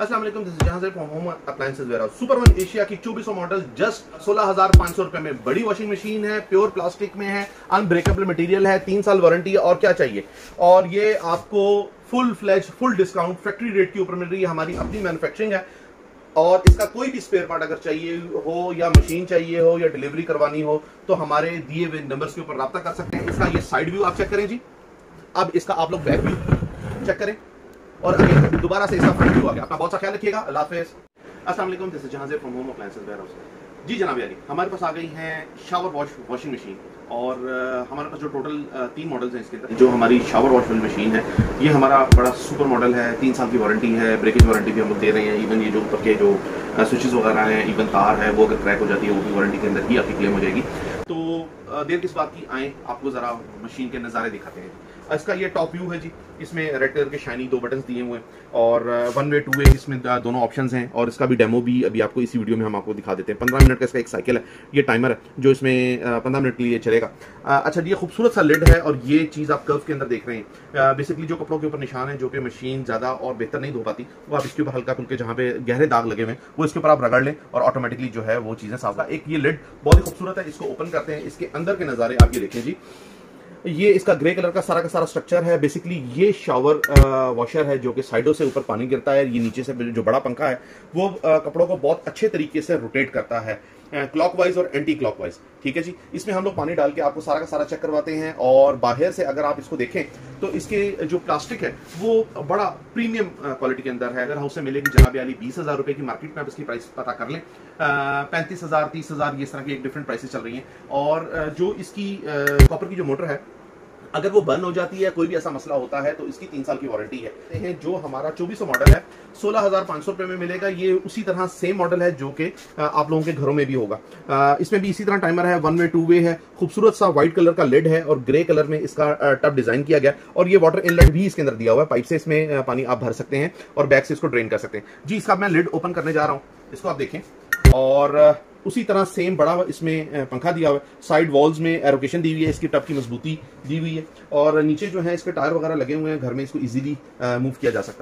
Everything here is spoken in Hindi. अस्सलाम वालेकुम, दिस इज जहां से होम अप्लायंसेस वेयरहाउस। सुपरवन एशिया की 2400 मॉडल जस्ट 16,500 रुपए में बड़ी वॉशिंग मशीन है, प्योर प्लास्टिक में है, अनब्रेकेबल मटेरियल है, 3 साल वारंटी है और क्या चाहिए। और ये आपको full flash full discount factory rate के ऊपर मिल रही है, हमारी अपनी मैन्युफैक्चरिंग है। और इसका कोई भी स्पेयर पार्ट अगर चाहिए हो या मशीन चाहिए हो या डिलीवरी करवानी हो तो हमारे दिए हुए नंबर्स के ऊपर राब्ता कर सकते हैं। इसका ये साइड व्यू आप चेक करें जी, अब इसका आप लोग बैक व्यू चेक करें और दोबारा से इसका फ्रंट व्यू आ गया। अपना बहुत सा ख्याल रखिएगा। अल्लाह हाफिज़। अस्सलाम वालेकुम, दिस इज जहां से फ्रॉम होम अप्लायंसेस वेयरहाउस। जी जनाब यानी हमारे पास आ गई है शावर वॉश वॉशिंग मशीन और हमारे पास जो टोटल 3 मॉडल्स हैं इसके अंदर। जो हमारी शावर वॉश मशीन है ये हमारा बड़ा सुपर मॉडल है, 3 साल की वारंटी है, ब्रेकेज वारंटी भी हम लोग दे रहे हैं। इवन ये जो ऊपर के जो स्विचेस वगैरह हैं, इवन तार है वो अगर क्रैक हो जाती है वो भी वारंटी के अंदर ही आपकी क्लेम हो जाएगी। तो देर किस बात की, आए आपको ज़रा मशीन के नज़ारे दिखाते हैं। इसका ये टॉप व्यू है जी, इसमें रेड कलर के शाइनी 2 बटन्स दिए हुए हैं और 1 वे 2 वे इसमें दोनों ऑप्शंस हैं। और इसका भी डेमो भी अभी आपको इसी वीडियो में हम आपको दिखा देते हैं। 15 मिनट का इसका एक साइकिल है, ये टाइमर है जो इसमें 15 मिनट के लिए चलेगा। अच्छा ये खूबसूरत सा लिड है और ये चीज़ आप कर्व के अंदर देख रहे हैं। बेसिकली जो कपड़ों के ऊपर निशान है जो कि मशीन ज़्यादा और बेहतर नहीं धो पाती वो आप इसके ऊपर हल्का फुल्के जहाँ पे गहरे दाग लगे हुए हैं वो इसके ऊपर आप रगड़ लें और ऑटोमेटिकली जो है वो चीज़ें साफ। एक ये लिड बहुत ही खूबसूरत है, इसको ओपन करते हैं, इसके अंदर के नज़ारे आप ये देखें जी। ये इसका ग्रे कलर का सारा स्ट्रक्चर है। बेसिकली ये शावर वॉशर है जो कि साइडों से ऊपर पानी गिरता है, ये नीचे से जो बड़ा पंखा है वो कपड़ों को बहुत अच्छे तरीके से रोटेट करता है क्लॉकवाइज और एंटी क्लॉकवाइज। ठीक है जी, इसमें हम लोग पानी डाल के आपको सारा का सारा चेक करवाते हैं। और बाहर से अगर आप इसको देखें तो इसके जो प्लास्टिक है वो बड़ा प्रीमियम क्वालिटी के अंदर है। अगर हाउस से मिलेगी जनाब याली 20,000 रुपये की मार्केट में, आप इसकी प्राइस पता कर लें। 35,000, 30,000 इस तरह की एक डिफरेंट प्राइसेस चल रही हैं। और जो इसकी कॉपर की जो मोटर है अगर वो बर्न हो जाती है, कोई भी ऐसा मसला होता है तो इसकी 3 साल की वारंटी है। जो हमारा 2400 मॉडल है 16,500 रुपये में मिलेगा। ये उसी तरह सेम मॉडल है जो कि आप लोगों के घरों में भी होगा। इसमें भी इसी तरह टाइमर है, 1 वे 2 वे है, खूबसूरत सा व्हाइट कलर का लिड है और ग्रे कलर में इसका टब डिजाइन किया गया। और ये वाटर इनलेट भी इसके अंदर दिया हुआ है, पाइप से इसमें पानी आप भर सकते हैं और बैग से इसको ड्रेन कर सकते हैं जी। इसका मैं लिड ओपन करने जा रहा हूँ, इसको आप देखें। और उसी तरह सेम बड़ा इसमें पंखा दिया हुआ है, साइड वॉल्स में एरोकेशन दी हुई है, इसकी टब की मजबूती दी हुई है। और नीचे जो है इसके टायर वगैरह लगे हुए हैं, घर में इसको इजीली मूव किया जा सकता है।